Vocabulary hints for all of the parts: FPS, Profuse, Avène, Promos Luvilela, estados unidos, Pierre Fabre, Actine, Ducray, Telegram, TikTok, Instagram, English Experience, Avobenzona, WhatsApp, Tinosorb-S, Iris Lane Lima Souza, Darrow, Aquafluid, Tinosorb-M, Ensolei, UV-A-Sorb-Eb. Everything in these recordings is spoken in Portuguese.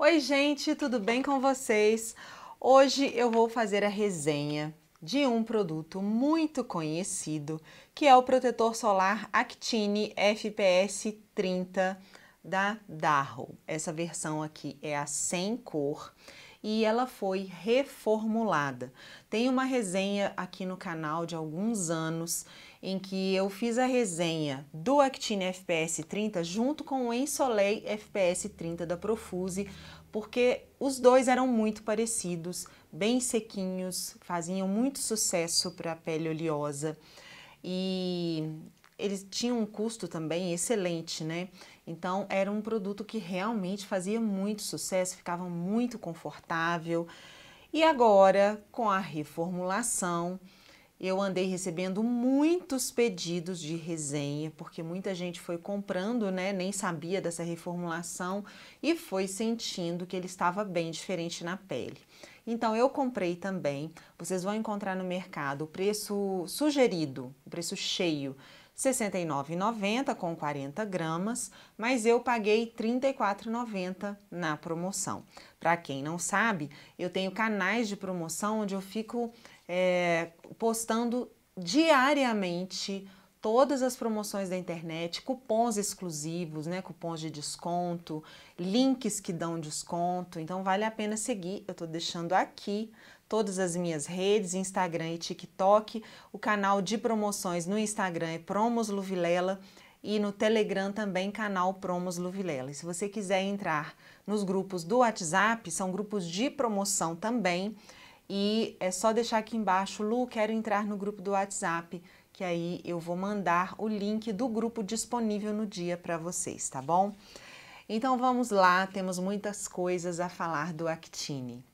Oi gente, tudo bem com vocês? Hoje eu vou fazer a resenha de um produto muito conhecido, que é o protetor solar Actine FPS 30 da Darrow. Essa versão aqui é a sem cor e ela foi reformulada. Tem uma resenha aqui no canal de alguns anos em que eu fiz a resenha do Actine FPS 30 junto com o Ensolei FPS 30 da Profuse, porque os dois eram muito parecidos, bem sequinhos, faziam muito sucesso para a pele oleosa e eles tinham um custo também excelente, né? Então era um produto que realmente fazia muito sucesso, ficava muito confortável. E agora, com a reformulação, eu andei recebendo muitos pedidos de resenha, porque muita gente foi comprando, né? Nem sabia dessa reformulação e foi sentindo que ele estava bem diferente na pele. Então eu comprei também. Vocês vão encontrar no mercado o preço sugerido, o preço cheio, R$ 69,90 com 40 gramas, mas eu paguei R$ 34,90 na promoção. Para quem não sabe, eu tenho canais de promoção onde eu fico postando diariamente todas as promoções da internet, cupons exclusivos, né, cupons de desconto, links que dão desconto, então vale a pena seguir. Eu estou deixando aqui todas as minhas redes, Instagram e TikTok, o canal de promoções no Instagram é Promos Luvilela e no Telegram também canal Promos Luvilela. E se você quiser entrar nos grupos do WhatsApp, são grupos de promoção também, e é só deixar aqui embaixo, Lu, quero entrar no grupo do WhatsApp, que aí eu vou mandar o link do grupo disponível no dia para vocês, tá bom? Então vamos lá, temos muitas coisas a falar do Actine.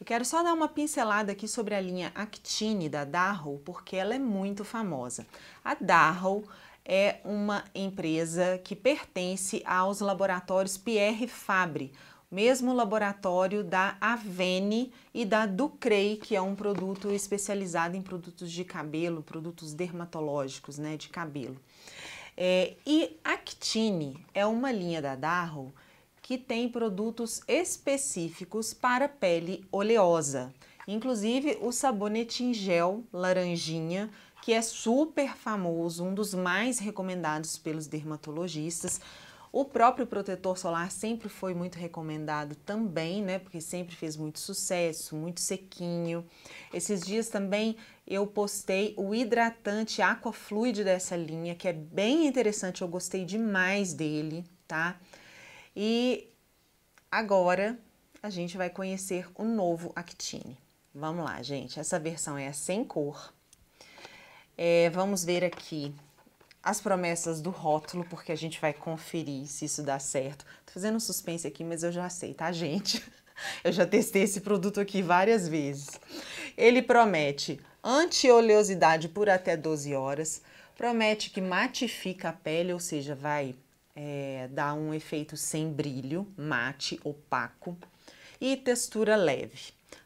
Eu quero só dar uma pincelada aqui sobre a linha Actine da Darrow, porque ela é muito famosa. A Darrow é uma empresa que pertence aos laboratórios Pierre Fabre, mesmo laboratório da Avène e da Ducray, que é um produto especializado em produtos de cabelo, produtos dermatológicos, né, de cabelo. E Actine é uma linha da Darrow que tem produtos específicos para pele oleosa, inclusive o sabonete em gel laranjinha, que é super famoso, um dos mais recomendados pelos dermatologistas. O próprio protetor solar sempre foi muito recomendado também, né? Porque sempre fez muito sucesso, muito sequinho. Esses dias também eu postei o hidratante Aquafluid dessa linha, que é bem interessante, eu gostei demais dele, tá? E agora a gente vai conhecer o novo Actine. Vamos lá, gente. Essa versão é a sem cor. Vamos ver aqui as promessas do rótulo, porque a gente vai conferir se isso dá certo. Tô fazendo um suspense aqui, mas eu já sei, tá, gente? Eu já testei esse produto aqui várias vezes. Ele promete anti-oleosidade por até 12 horas, promete que matifica a pele, ou seja, vai dar um efeito sem brilho, mate, opaco, e textura leve.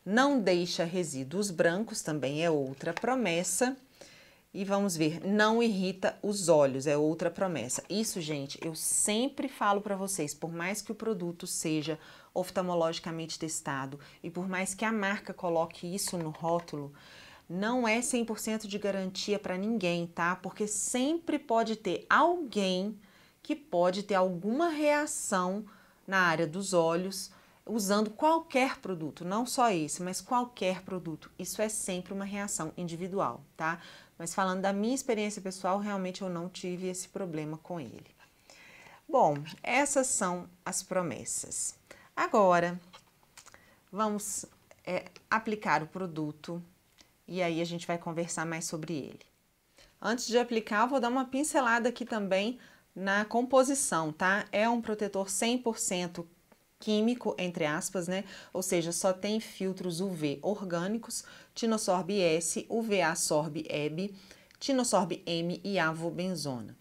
Não deixa resíduos brancos, também é outra promessa. E vamos ver, não irrita os olhos, é outra promessa. Isso, gente, eu sempre falo para vocês, por mais que o produto seja oftalmologicamente testado e por mais que a marca coloque isso no rótulo, não é 100% de garantia para ninguém, tá? Porque sempre pode ter alguém que pode ter alguma reação na área dos olhos usando qualquer produto, não só esse, mas qualquer produto. Isso é sempre uma reação individual, tá? Mas falando da minha experiência pessoal, realmente eu não tive esse problema com ele. Bom, essas são as promessas. Agora, vamos aplicar o produto e aí a gente vai conversar mais sobre ele. Antes de aplicar, eu vou dar uma pincelada aqui também na composição, tá? É um protetor 100% químico, entre aspas, né? Ou seja, só tem filtros UV orgânicos, Tinosorb-S, UV-A-Sorb-Eb, Tinosorb-M e Avobenzona.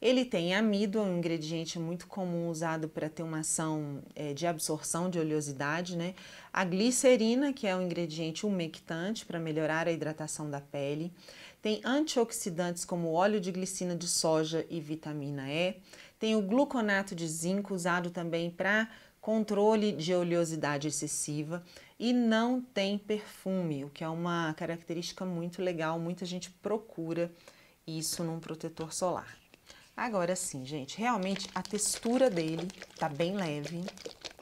Ele tem amido, é um ingrediente muito comum usado para ter uma ação de absorção de oleosidade, né? A glicerina, que é um ingrediente umectante para melhorar a hidratação da pele. Tem antioxidantes como óleo de glicina de soja e vitamina E. Tem o gluconato de zinco, usado também para controle de oleosidade excessiva e não tem perfume, o que é uma característica muito legal, muita gente procura isso num protetor solar. Agora sim, gente, realmente a textura dele tá bem leve,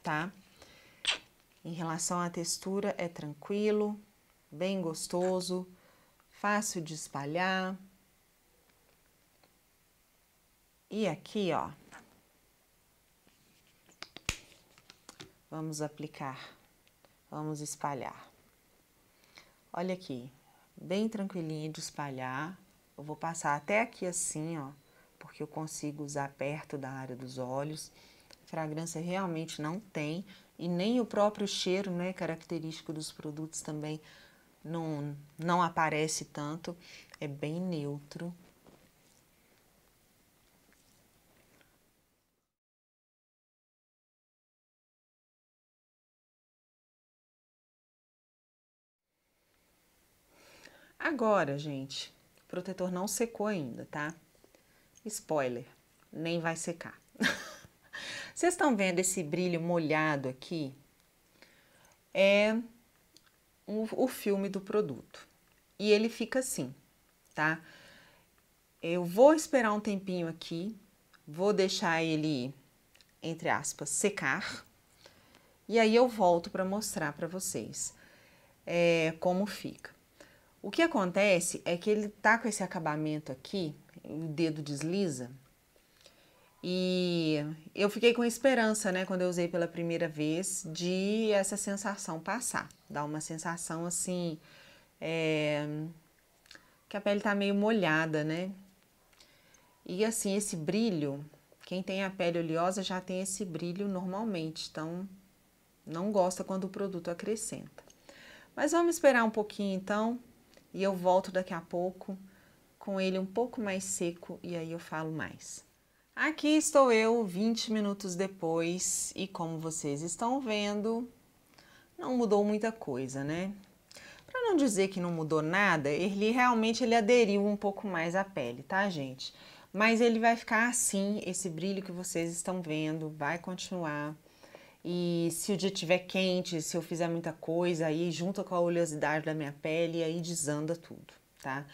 tá? Em relação à textura, é tranquilo, bem gostoso, fácil de espalhar. E aqui, ó, vamos aplicar, vamos espalhar. Olha aqui, bem tranquilinho de espalhar. Eu vou passar até aqui assim, ó, porque eu consigo usar perto da área dos olhos. Fragrância realmente não tem, e nem o próprio cheiro, né, característico dos produtos também não aparece tanto, é bem neutro. Agora, gente, o protetor não secou ainda, tá? Spoiler, nem vai secar. Vocês estão vendo esse brilho molhado aqui? É o filme do produto. E ele fica assim, tá? Eu vou esperar um tempinho aqui, vou deixar ele, entre aspas, secar. E aí eu volto para mostrar para vocês como fica. O que acontece é que ele tá com esse acabamento aqui, o dedo desliza, e eu fiquei com esperança, né, quando eu usei pela primeira vez, de essa sensação passar. Dá uma sensação assim, que a pele tá meio molhada, né? E assim, esse brilho, quem tem a pele oleosa já tem esse brilho normalmente, então não gosta quando o produto acrescenta. Mas vamos esperar um pouquinho então, e eu volto daqui a pouco com ele um pouco mais seco, e aí eu falo mais. Aqui estou eu 20 minutos depois, e como vocês estão vendo, não mudou muita coisa, né? Para não dizer que não mudou nada, ele realmente aderiu um pouco mais à pele, tá, gente? Mas ele vai ficar assim, esse brilho que vocês estão vendo vai continuar. E se o dia estiver quente, se eu fizer muita coisa, aí junta com a oleosidade da minha pele, aí desanda tudo, tá?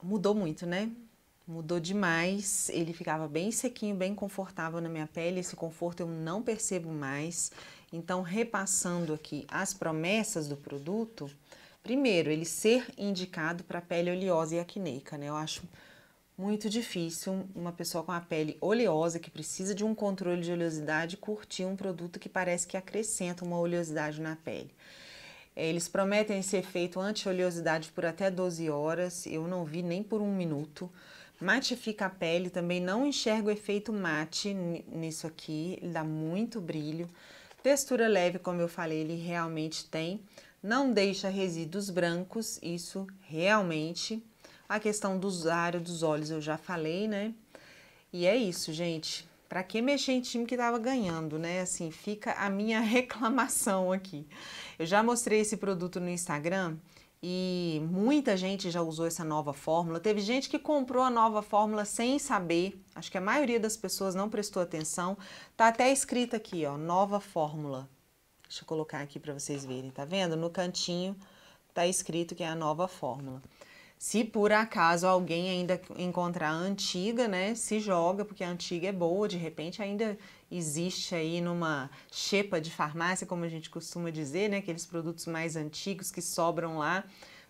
Mudou muito, né? Mudou demais, ele ficava bem sequinho, bem confortável na minha pele, esse conforto eu não percebo mais. Então, repassando aqui as promessas do produto, primeiro, ele ser indicado para pele oleosa e acneica, né? Eu acho muito difícil uma pessoa com a pele oleosa, que precisa de um controle de oleosidade, curtir um produto que parece que acrescenta uma oleosidade na pele. Eles prometem esse efeito anti-oleosidade por até 12 horas, eu não vi nem por um minuto. Matifica a pele, também não enxergo o efeito mate nisso aqui, ele dá muito brilho. Textura leve, como eu falei, ele realmente tem. Não deixa resíduos brancos, isso realmente. A questão dos áreas dos olhos eu já falei, né? E é isso, gente. Pra que mexer em time que tava ganhando, né? Assim, fica a minha reclamação aqui. Eu já mostrei esse produto no Instagram e muita gente já usou essa nova fórmula. Teve gente que comprou a nova fórmula sem saber. Acho que a maioria das pessoas não prestou atenção. Tá até escrito aqui, ó, nova fórmula. Deixa eu colocar aqui pra vocês verem, tá vendo? No cantinho tá escrito que é a nova fórmula. Se por acaso alguém ainda encontrar a antiga, né, se joga, porque a antiga é boa, de repente ainda existe aí numa xepa de farmácia, como a gente costuma dizer, né, aqueles produtos mais antigos que sobram lá,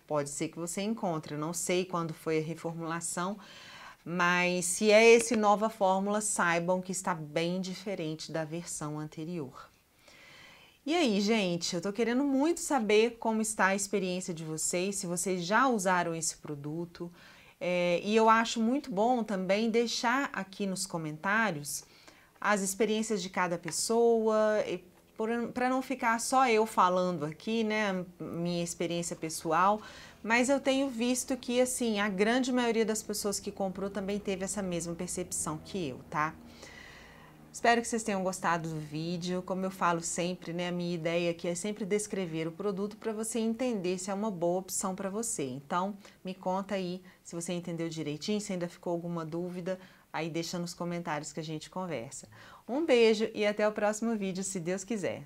pode ser que você encontre, eu não sei quando foi a reformulação, mas se é essa nova fórmula, saibam que está bem diferente da versão anterior. E aí, gente, eu tô querendo muito saber como está a experiência de vocês, se vocês já usaram esse produto. E eu acho muito bom também deixar aqui nos comentários as experiências de cada pessoa, para não ficar só eu falando aqui, né, minha experiência pessoal, mas eu tenho visto que, assim, a grande maioria das pessoas que comprou também teve essa mesma percepção que eu, tá? Espero que vocês tenham gostado do vídeo. Como eu falo sempre, né, a minha ideia aqui é sempre descrever o produto para você entender se é uma boa opção para você. Então, me conta aí se você entendeu direitinho, se ainda ficou alguma dúvida. Aí deixa nos comentários que a gente conversa. Um beijo e até o próximo vídeo, se Deus quiser.